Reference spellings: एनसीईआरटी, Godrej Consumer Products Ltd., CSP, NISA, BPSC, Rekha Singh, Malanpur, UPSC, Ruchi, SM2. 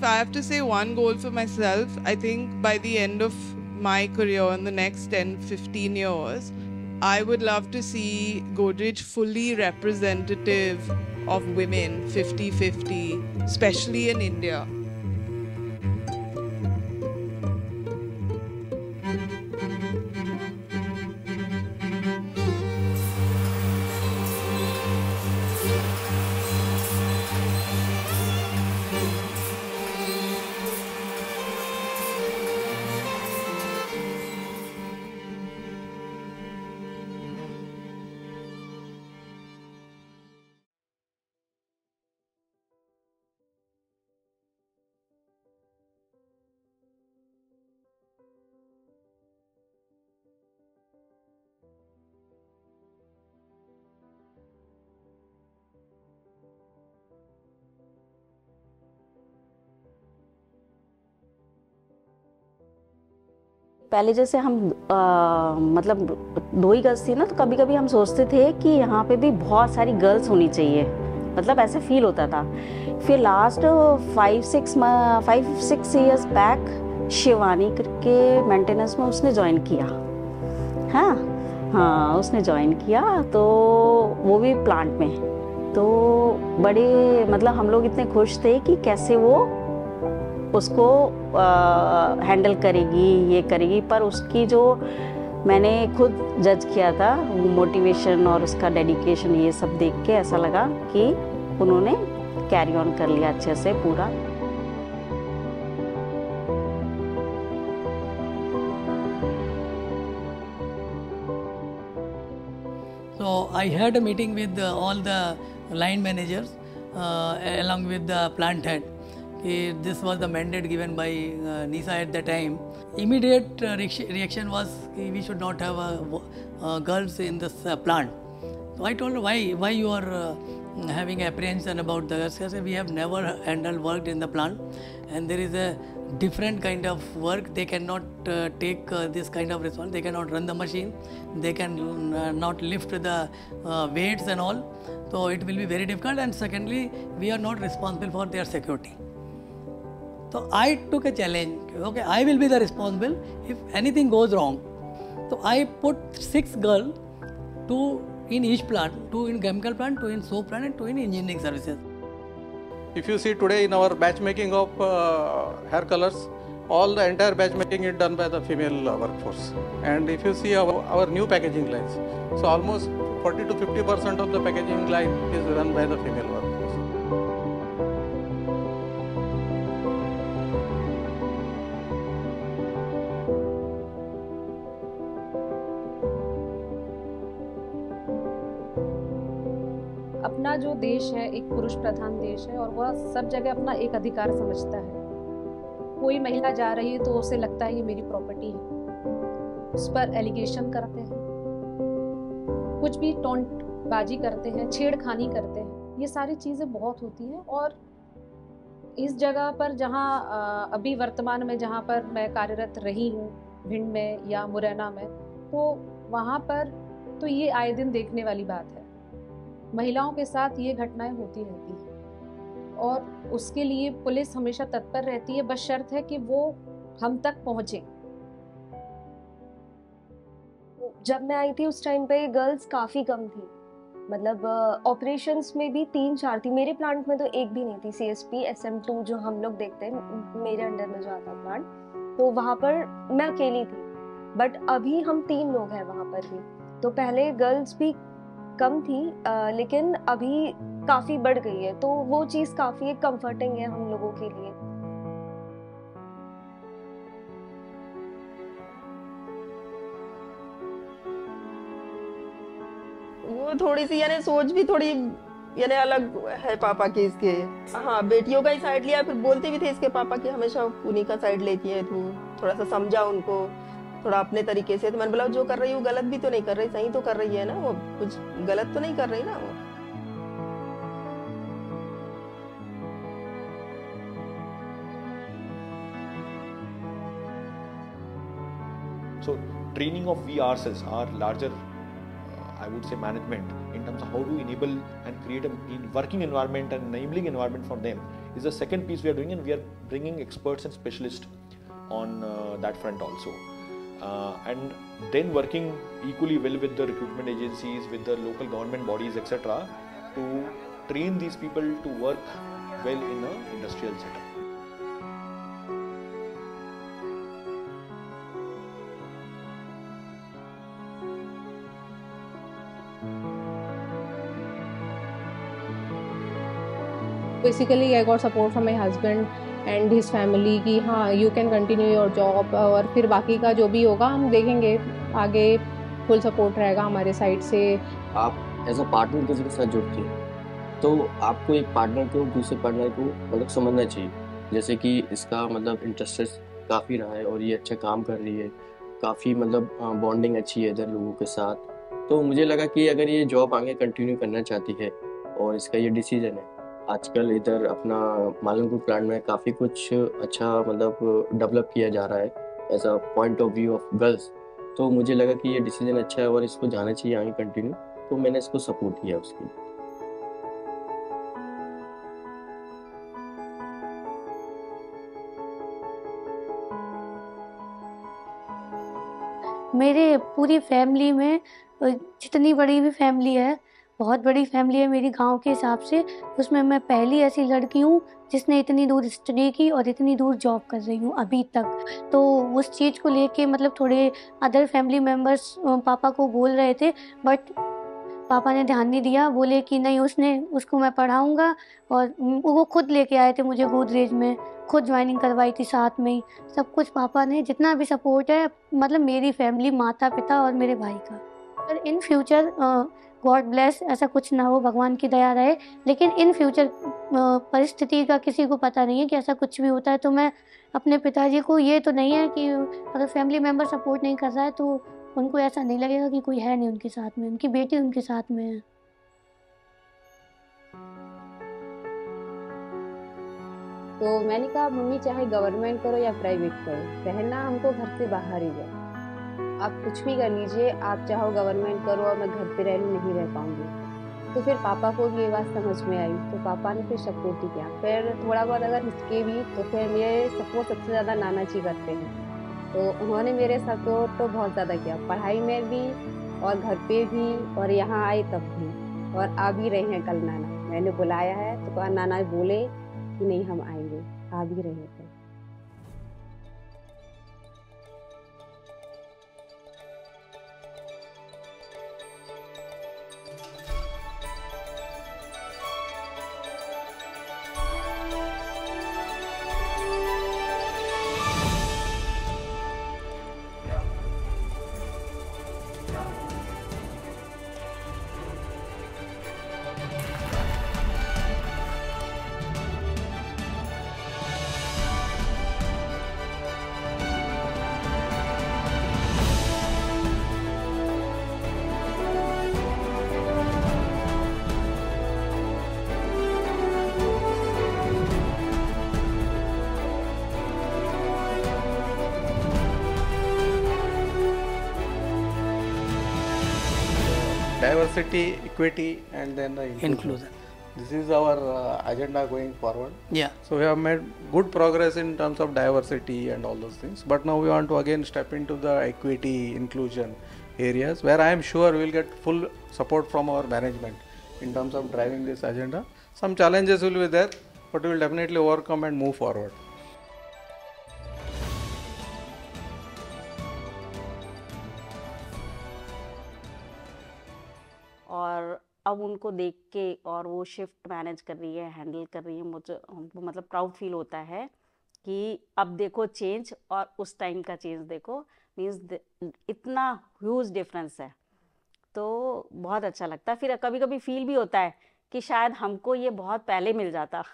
if I have to say one goal for myself, I think by the end of my career in the next 10-15 years, I would love to see Godrej fully representative of women, 50-50, especially in India. पहले जैसे हम मतलब 2 ही girls थी ना, तो कभी कभी हम सोचते थे कि यहाँ पे भी बहुत सारी गर्ल्स होनी चाहिए, मतलब ऐसे फील होता था। फिर लास्ट 5-6 ईयर्स बैक शिवानी करके मेंटेनेंस में उसने ज्वाइन किया, हाँ उसने ज्वाइन किया, तो वो भी प्लांट में। तो बड़े मतलब हम लोग इतने खुश थे कि कैसे वो उसको हैंडल करेगी, ये करेगी। पर उसकी जो मैंने खुद जज किया था मोटिवेशन और उसका डेडिकेशन, ये सब देख के ऐसा लगा कि उन्होंने कैरी ऑन कर लिया अच्छे से पूरा। So I had a meeting with all the line managers along with the plant head. This was the mandate given by NISA at the time. Immediate reaction was we should not have girls in this plant. So I told her, why you are having apprehension about the girls? She said, we have never worked in the plant, and there is a different kind of work. They cannot take this kind of response. They cannot run the machine. They can not lift the weights and all. So it will be very difficult. And secondly, we are not responsible for their security. So I took a challenge, okay, I will be the responsible if anything goes wrong. So I put 6 girls, 2 in each plant, 2 in chemical plant, 2 in soap plant and 2 in engineering services. If you see today in our batchmaking of hair colors, all the entire batchmaking is done by the female workforce. And if you see our new packaging lines, so almost 40 to 50% of the packaging line is run by the female workforce. अपना जो देश है एक पुरुष प्रधान देश है, और वह सब जगह अपना एक अधिकार समझता है। कोई महिला जा रही है तो उसे लगता है ये मेरी प्रॉपर्टी है, उस पर एलिगेशन करते हैं, कुछ भी टोंटबाजी करते हैं, छेड़खानी करते हैं, ये सारी चीज़ें बहुत होती हैं। और इस जगह पर जहाँ अभी वर्तमान में जहाँ पर मैं कार्यरत रही हूँ, भिंड में या मुरैना में, तो वहाँ पर तो ये आए दिन देखने वाली बात है, महिलाओं के साथ ये घटनाएं होती रहती हैं, और उसके लिए पुलिस हमेशा तत्पर रहती है, बस शर्त है कि वो हम तक पहुँचे। जब मैं आई थी उस टाइम पे गर्ल्स काफ़ी कम थी, मतलब ऑपरेशंस में भी 3-4 थी, मेरे प्लांट में तो 1 भी नहीं थी। CSP SM2 जो हम लोग देखते हैं, मेरे अंडर में जो आता प्लांट, तो वहाँ पर मैं अकेली थी, बट अभी हम 3 लोग हैं वहाँ पर भी। तो पहले गर्ल्स भी कम थी, लेकिन अभी काफ़ी बढ़ गई है, तो वो चीज़ काफ़ी कंफर्टिंग है हम लोगों के लिए। वो थोड़ी सी यानी सोच भी थोड़ी यानी अलग है पापा की इसके, हाँ बेटियों का ही साइड लिया। फिर बोलते भी थे इसके पापा कि हमेशा उन्हीं का साइड लेती है, तू थोड़ा सा समझा उनको थोड़ा अपने तरीके से। तो मैंने बोला जो कर रही हूँ गलत भी तो नहीं कर रही, सही तो कर रही है ना, वो कुछ गलत तो नहीं कर रही ना वो। So training of we ourselves, our larger I would say management. in terms of how to enable and create a working environment and enabling environment for them is the second piece we are doing, and we are bringing experts and specialists on that front also. And then working equally well with the recruitment agencies, with the local government bodies, etc. to train these people to work well in an industrial setup. Basically, I got support from my husband and his family कि हाँ, you can continue your job और फिर बाकी का जो भी होगा हम देखेंगे, आगे full support रहेगा हमारे side से। आप as a partner किसी के साथ जुड़ते हैं तो आपको एक partner को दूसरे partner को मतलब समझना चाहिए, जैसे कि इसका मतलब interest काफ़ी रहा है और ये अच्छा काम कर रही है, काफ़ी मतलब bonding अच्छी है इधर लोगों के साथ, तो मुझे लगा कि अगर ये job आगे continue करना चाहती है और इसका ये decision है। आजकल इधर अपना मालनपुर प्लांट में काफ़ी कुछ अच्छा मतलब डेवलप किया जा रहा है as a point of view of girls, तो मुझे लगा कि ये डिसीजन अच्छा है और इसको जाना चाहिए आगे कंटिन्यू, तो मैंने इसको सपोर्ट किया उसके लिए। मेरे पूरी फैमिली में जितनी बड़ी भी फैमिली है, बहुत बड़ी फैमिली है मेरी गांव के हिसाब से, उसमें मैं पहली ऐसी लड़की हूँ जिसने इतनी दूर स्टडी की और इतनी दूर जॉब कर रही हूँ अभी तक। तो उस चीज़ को लेके मतलब थोड़े अदर फैमिली मेम्बर्स पापा को बोल रहे थे, बट पापा ने ध्यान नहीं दिया, बोले कि नहीं उसने उसको मैं पढ़ाऊँगा, और वो खुद लेके आए थे मुझे गोदरेज में, खुद ज्वाइनिंग करवाई थी साथ में ही, सब कुछ पापा ने जितना भी सपोर्ट है मतलब मेरी फैमिली, माता पिता और मेरे भाई का। और इन फ्यूचर गॉड ब्लेस ऐसा कुछ ना हो, भगवान की दया रहे, लेकिन इन फ्यूचर परिस्थिति का किसी को पता नहीं है कि ऐसा कुछ भी होता है, तो मैं अपने पिताजी को ये तो नहीं है कि अगर फैमिली मेम्बर सपोर्ट नहीं कर रहा है तो उनको ऐसा नहीं लगेगा कि कोई है नहीं उनके साथ में, उनकी बेटी उनके साथ में है। तो मैंने कहा मम्मी चाहे गवर्नमेंट करो या प्राइवेट करो, रहना हमको घर से बाहर ही है, आप कुछ भी कर लीजिए, आप चाहो गवर्नमेंट करो और मैं घर पे रहूँ, नहीं रह पाऊँगी। तो फिर पापा को ये बात समझ में आई, तो पापा ने फिर सपोर्ट ही किया, फिर थोड़ा बहुत अगर हिचके भी, तो फिर मेरे सपोर्ट सबसे ज़्यादा नाना जी करते हैं, तो उन्होंने मेरे सपोर्ट तो बहुत ज़्यादा किया, पढ़ाई में भी और घर पे भी और यहाँ आए तब भी, और आ भी रहे हैं कल नाना, मैंने बुलाया है तो कहा नाना बोले कि नहीं हम आएंगे, आ भी रहे थे। Diversity, equity, and then the inclusion. This is our agenda going forward. Yeah. So we have made good progress in terms of diversity and all those things. But now we want to again step into the equity, inclusion areas, where I am sure we will get full support from our management in terms of driving this agenda. Some challenges will be there, but we will definitely overcome and move forward. और अब उनको देख के और वो shift manage कर रही है, हैंडल कर रही है, मुझे मतलब प्राउड फील होता है कि अब देखो चेंज और उस टाइम का चेंज देखो, मीन्स इतना ह्यूज डिफरेंस है, तो बहुत अच्छा लगता है। फिर कभी कभी फील भी होता है कि शायद हमको ये बहुत पहले मिल जाता